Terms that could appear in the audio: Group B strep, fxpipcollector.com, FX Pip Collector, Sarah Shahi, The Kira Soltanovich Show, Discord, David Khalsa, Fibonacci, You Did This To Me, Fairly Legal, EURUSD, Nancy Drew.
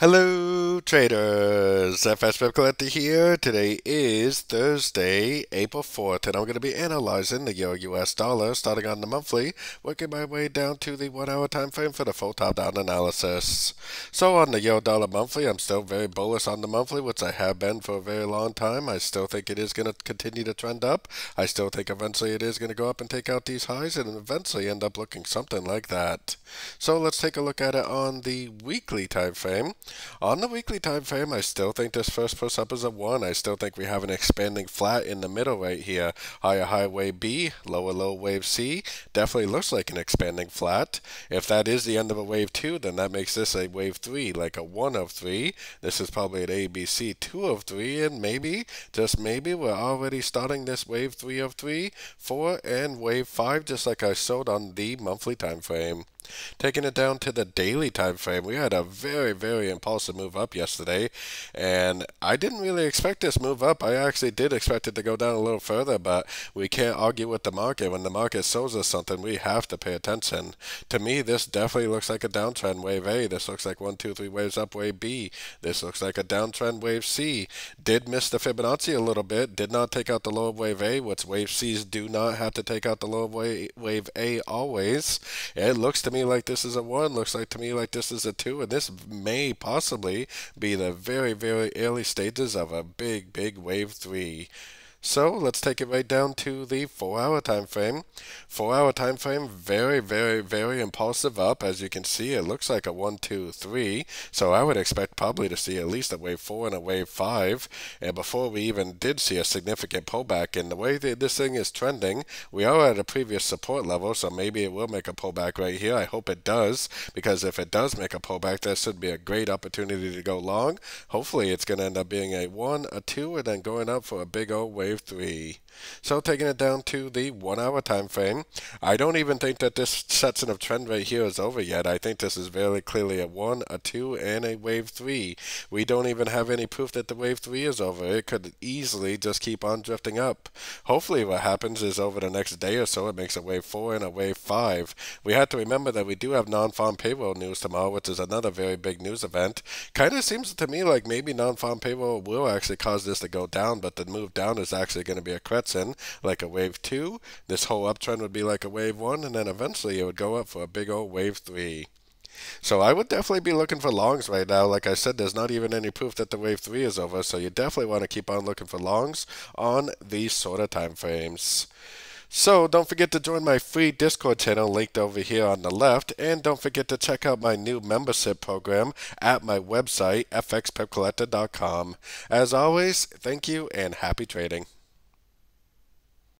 Hello traders, FX Pip Collector here. Today is Thursday, April 4th, and I'm going to be analyzing the EUR/US dollar starting on the monthly, working my way down to the 1 hour time frame for the full top down analysis. So on the EUR dollar monthly, I'm still very bullish on the monthly, which I have been for a very long time. I still think it is going to continue to trend up. I still think eventually it is going to go up and take out these highs and eventually end up looking something like that. So let's take a look at it on the weekly time frame. On the weekly time frame, I still think this first push up is a 1. I still think we have an expanding flat in the middle right here. Higher high wave B, lower low wave C. Definitely looks like an expanding flat. If that is the end of a wave 2, then that makes this a wave 3, like a 1 of 3. This is probably an ABC 2 of 3, and maybe, just maybe, we're already starting this wave 3 of 3, 4, and wave 5, just like I showed on the monthly time frame. Taking it down to the daily time frame, we had a very, very impulsive move up yesterday, and I didn't really expect this move up. I actually did expect it to go down a little further, but we can't argue with the market. When the market shows us something, we have to pay attention. To me, this definitely looks like a downtrend wave A. This looks like 1, 2, 3 waves up wave B. This looks like a downtrend wave C. Did miss the Fibonacci a little bit. Did not take out the low of wave A, which wave C's do not have to take out the low of wave A always. It looks to me like this is a 1, looks like to me like this is a 2, and this may possibly be the very, very early stages of a big wave 3. So let's take it right down to the 4 hour time frame. 4 hour time frame, very, very impulsive up. As you can see, it looks like a 1, 2, 3. So I would expect probably to see at least a wave 4 and a wave 5. And before we even did see a significant pullback, and the way that this thing is trending, we are at a previous support level, so maybe it will make a pullback right here. I hope it does, because if it does make a pullback, that should be a great opportunity to go long. Hopefully it's going to end up being a 1, a 2, and then going up for a big old wave 3. So taking it down to the 1 hour time frame, I don't even think that this section of trend right here is over yet. I think this is very clearly a 1, a 2, and a wave 3. We don't even have any proof that the wave 3 is over. It could easily just keep on drifting up. Hopefully what happens is over the next day or so it makes a wave 4 and a wave 5. We have to remember that we do have non-farm payroll news tomorrow, which is another very big news event. Kind of seems to me like maybe non-farm payroll will actually cause this to go down, but the move down is actually going to be a Kretzen, like a wave 2. This whole uptrend would be like a wave 1, and then eventually it would go up for a big old wave 3. So I would definitely be looking for longs right now. Like I said, there's not even any proof that the wave 3 is over, so you definitely want to keep on looking for longs on these sort of time frames. So don't forget to join my free Discord channel linked over here on the left, and don't forget to check out my new membership program at my website fxpipcollector.com. As always, thank you and happy trading.